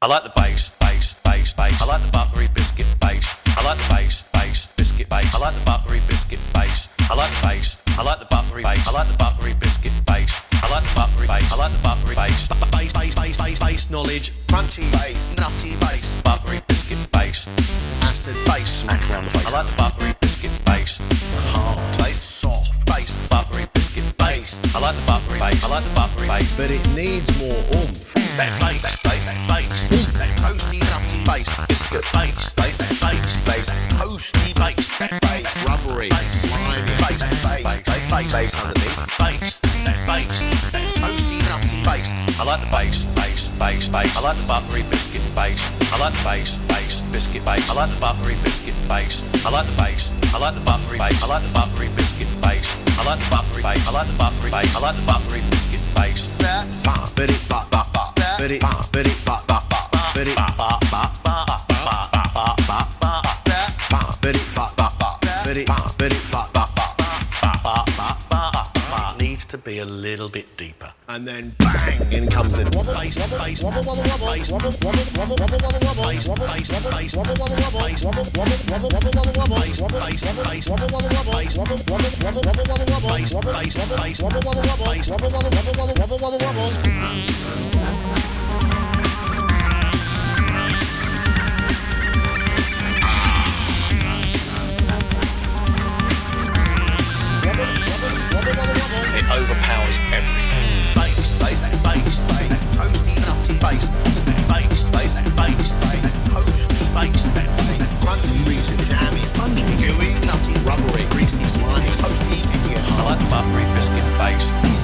I like the bass. I like the buttery biscuit bass. I like the bass, biscuit bass. I like the buttery biscuit bass. I like the bass. I like the buttery bass. I like the buttery biscuit bass. I like the buttery bass. I like the buttery bass. Bass knowledge. Crunchy bass, nutty bass. Buttery biscuit bass. Acid bass. Smack around the face. I like the buttery biscuit bass. Hard bass, soft bass. Buttery biscuit bass. I like the buttery bass. I like the buttery bass. But it needs more oomph. That bass. Toasty nutty bass, biscuit bass, toasty bass, rubbery, slimy bass underneath, bass, toasty nutty bass. I like the bass. I like the buttery biscuit bass. I like the bass, biscuit bass. I like the buttery biscuit bass. I like the bass. I like the buttery bass. I like the buttery biscuit bass. I like the buttery bass. I like the buttery bass. I like the buttery biscuit bass. It needs to be a little bit deeper. And then bang, in comes the bass. Overpowers everything. Bass, toasty nutty bass, toasty bass, crunchy, reaching, jammy, spongy, gooey, nutty, rubbery, greasy, slimy, toasty, sticky. I like the buttery biscuit bass.